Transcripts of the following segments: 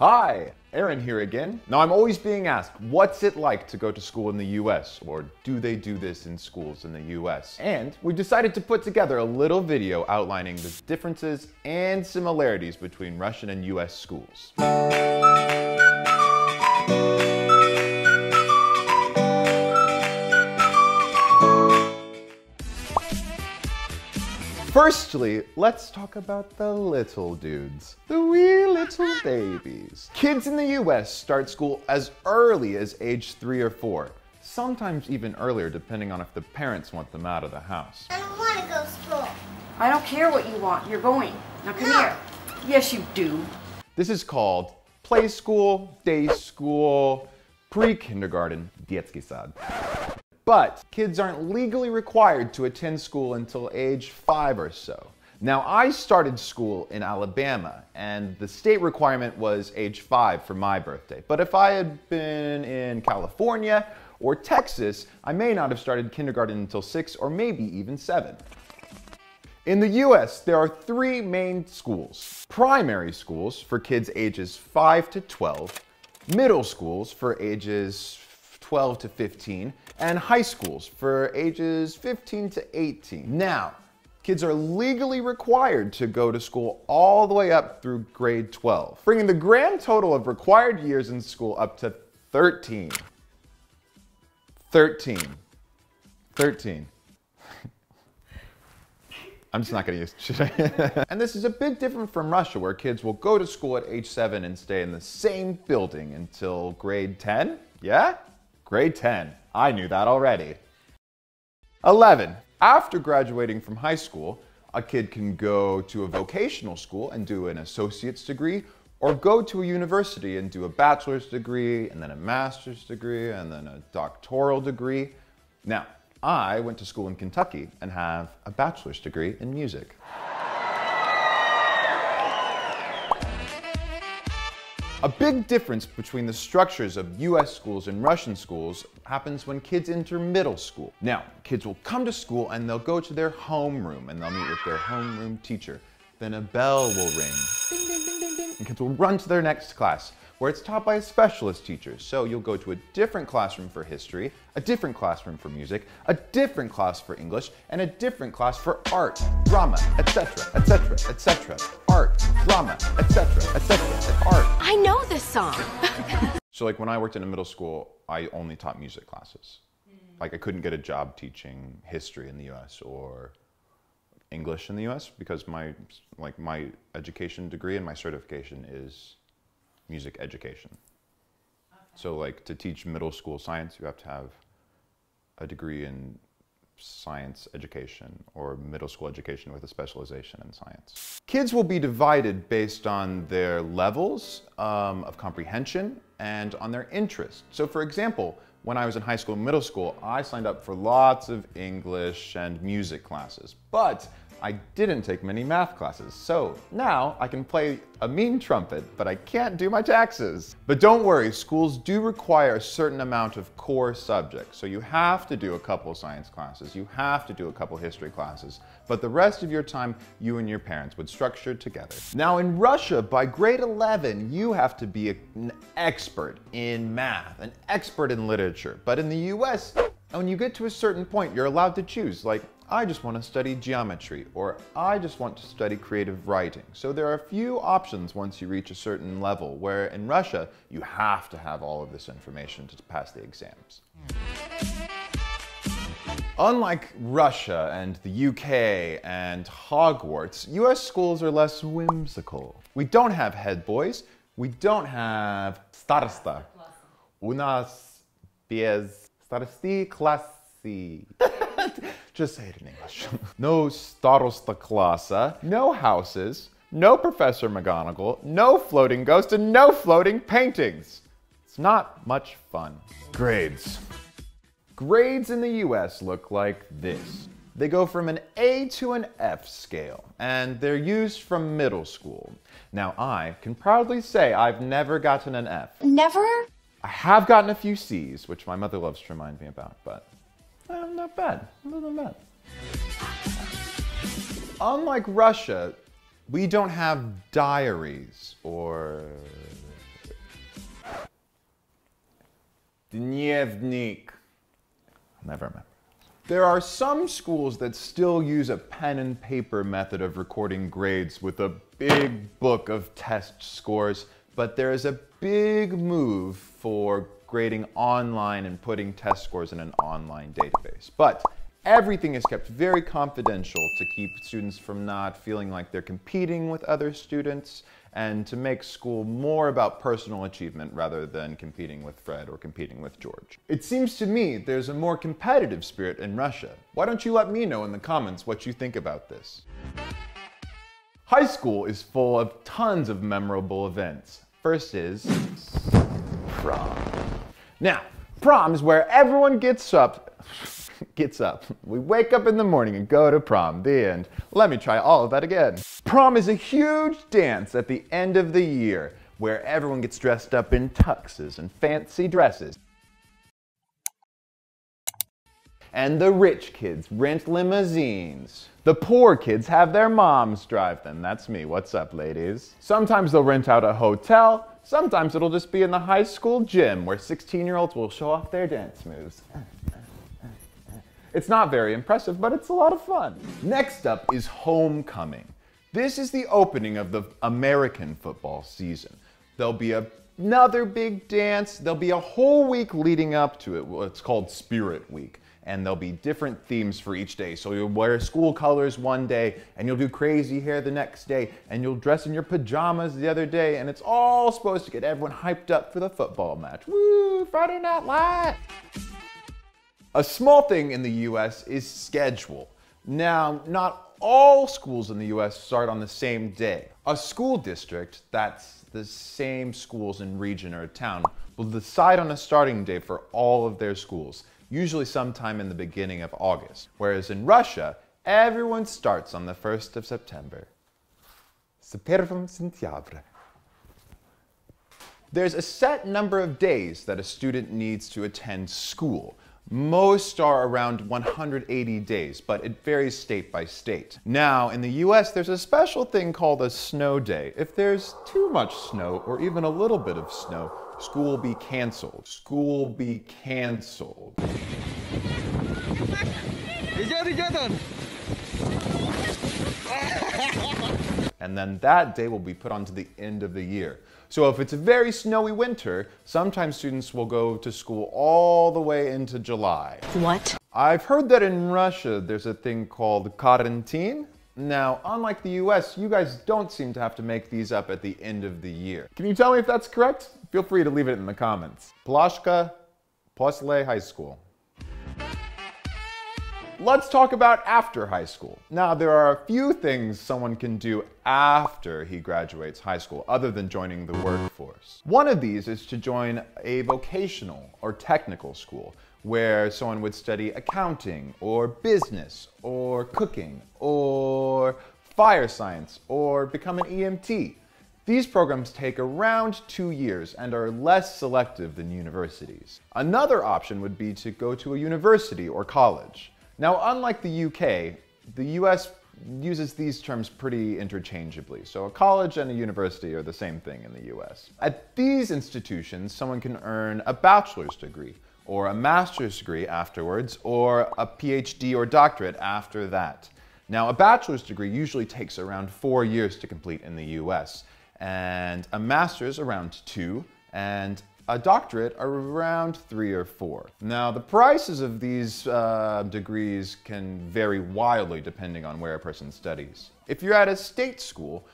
Hi, Aaron here again. Now I'm always being asked, what's it like to go to school in the US? Or do they do this in schools in the US? And we decided to put together a little video outlining the differences and similarities between Russian and US schools. Firstly, let's talk about the little dudes, the wee little babies. Kids in the US start school as early as age 3 or 4, sometimes even earlier depending on if the parents want them out of the house. I don't want to go to school. I don't care what you want, you're going. Now come here. Yes, you do. This is called play school, day school, pre-kindergarten, детский сад. But kids aren't legally required to attend school until age 5 or so. Now, I started school in Alabama, and the state requirement was age 5 for my birthday. But if I had been in California or Texas, I may not have started kindergarten until 6 or maybe even 7. In the US, there are 3 main schools. Primary schools for kids ages 5 to 12, middle schools for ages 12 to 15, and high schools for ages 15 to 18. Now, kids are legally required to go to school all the way up through grade 12, bringing the grand total of required years in school up to 13. 13. I'm just not gonna use it. And this is a bit different from Russia, where kids will go to school at age 7 and stay in the same building until grade 10, yeah? Grade 10. I knew that already. 11. After graduating from high school, a kid can go to a vocational school and do an associate's degree, or go to a university and do a bachelor's degree, and then a master's degree, and then a doctoral degree. Now, I went to school in Kentucky and have a bachelor's degree in music. A big difference between the structures of US schools and Russian schools happens when kids enter middle school. Now, kids will come to school and they'll go to their homeroom and they'll meet with their homeroom teacher. Then a bell will ring, ding, ding, ding, ding, ding, and kids will run to their next class, where it's taught by a specialist teacher. So you'll go to a different classroom for history, a different classroom for music, a different class for English, and a different class for art, drama, etc., etc., etc. Art, drama, etc., etc., art. I know this song. So like when I worked in a middle school, I only taught music classes. Like I couldn't get a job teaching history in the US or English in the US because my education degree and my certification is music education. Okay. So like to teach middle school science, you have to have a degree in science education or middle school education with a specialization in science. Kids will be divided based on their levels of comprehension and on their interests. So for example, when I was in high school and middle school, I signed up for lots of English and music classes, but I didn't take many math classes. So now I can play a mean trumpet, but I can't do my taxes. But don't worry, schools do require a certain amount of core subjects. So you have to do a couple science classes, you have to do a couple history classes, but the rest of your time, you and your parents would structure together. Now in Russia, by grade 11, you have to be an expert in math, an expert in literature. But in the US, when you get to a certain point, you're allowed to choose, like, I just want to study geometry, or I just want to study creative writing. So there are a few options once you reach a certain level, where in Russia, you have to have all of this information to pass the exams. Unlike Russia and the UK and Hogwarts, US schools are less whimsical. We don't have head boys, we don't have starosta. У нас без старости класси. Just say it in English. No starosta klasa, no houses, no Professor McGonagall, no floating ghost, and no floating paintings. It's not much fun. Grades. Grades in the US look like this. They go from an A to an F scale, and they're used from middle school. Now I can proudly say I've never gotten an F. Never? I have gotten a few C's, which my mother loves to remind me about, but not bad, not bad. Unlike Russia, we don't have diaries or Evnik. Never remember. There are some schools that still use a pen and paper method of recording grades with a big book of test scores, but there is a big move for grading online and putting test scores in an online database. But everything is kept very confidential to keep students from not feeling like they're competing with other students and to make school more about personal achievement rather than competing with Fred or competing with George. It seems to me there's a more competitive spirit in Russia. Why don't you let me know in the comments what you think about this? High school is full of tons of memorable events. First is prom. Now, prom is where everyone gets up. We wake up in the morning and go to prom. The end. Let me try all of that again. Prom is a huge dance at the end of the year where everyone gets dressed up in tuxes and fancy dresses. And the rich kids rent limousines. The poor kids have their moms drive them. That's me. What's up, ladies? Sometimes they'll rent out a hotel. Sometimes it'll just be in the high school gym where 16-year-olds will show off their dance moves. It's not very impressive, but it's a lot of fun. Next up is homecoming. This is the opening of the American football season. There'll be another big dance. There'll be a whole week leading up to it. It's called Spirit Week. And there'll be different themes for each day. So you'll wear school colors one day, and you'll do crazy hair the next day, and you'll dress in your pajamas the other day, and it's all supposed to get everyone hyped up for the football match. Woo, Friday Night Lights! A small thing in the US is schedule. Now, not all schools in the US start on the same day. A school district, that's the same schools in region or town, will decide on a starting day for all of their schools, usually sometime in the beginning of August. Whereas in Russia, everyone starts on the 1st of September. There's a set number of days that a student needs to attend school. Most are around 180 days, but it varies state by state. Now, in the US, there's a special thing called a snow day. If there's too much snow, or even a little bit of snow, school will be canceled. School be canceled. And then that day will be put on to the end of the year. So if it's a very snowy winter, sometimes students will go to school all the way into July. What? I've heard that in Russia there's a thing called quarantine. Now, unlike the US, you guys don't seem to have to make these up at the end of the year. Can you tell me if that's correct? Feel free to leave it in the comments. Plashka, Posle High School. Let's talk about after high school. Now, there are a few things someone can do after he graduates high school other than joining the workforce. One of these is to join a vocational or technical school where someone would study accounting or business or cooking or fire science or become an EMT. These programs take around 2 years and are less selective than universities. Another option would be to go to a university or college. Now, unlike the UK, the US uses these terms pretty interchangeably. So a college and a university are the same thing in the US. At these institutions, someone can earn a bachelor's degree or a master's degree afterwards or a PhD or doctorate after that. Now, a bachelor's degree usually takes around 4 years to complete in the US, and a master's around 2, and a doctorate are around 3 or 4. Now, the prices of these degrees can vary wildly depending on where a person studies. If you're at a state school,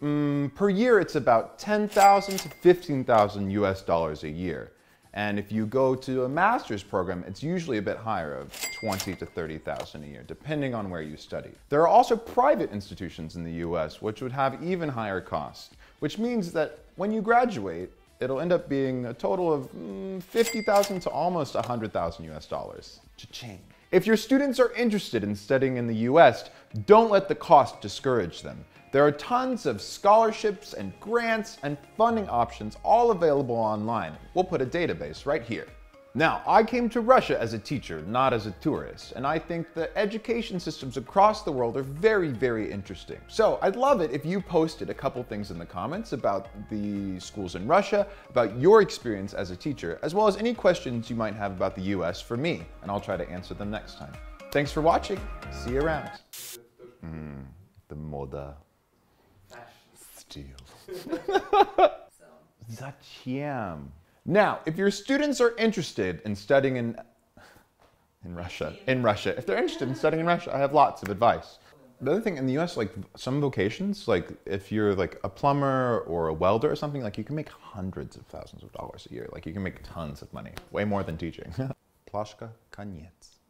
per year it's about $10,000 to $15,000 a year. And if you go to a master's program, it's usually a bit higher, of $20,000 to $30,000 a year, depending on where you study. There are also private institutions in the US, which would have even higher costs, which means that when you graduate, it'll end up being a total of $50,000 to almost $100,000 US dollars. Cha-ching. If your students are interested in studying in the US, don't let the cost discourage them. There are tons of scholarships and grants and funding options all available online. We'll put a database right here. Now, I came to Russia as a teacher, not as a tourist, and I think the education systems across the world are very, very interesting. So I'd love it if you posted a couple things in the comments about the schools in Russia, about your experience as a teacher, as well as any questions you might have about the US for me, and I'll try to answer them next time. Thanks for watching. See you around. The moda. Steal. Zachiem. Now, if your students are interested in studying in Russia, if they're interested in studying in Russia, I have lots of advice. The other thing in the US, like some vocations, like if you're like a plumber or a welder or something, like you can make hundreds of thousands of dollars a year. Like you can make tons of money, way more than teaching. Plashka koniec.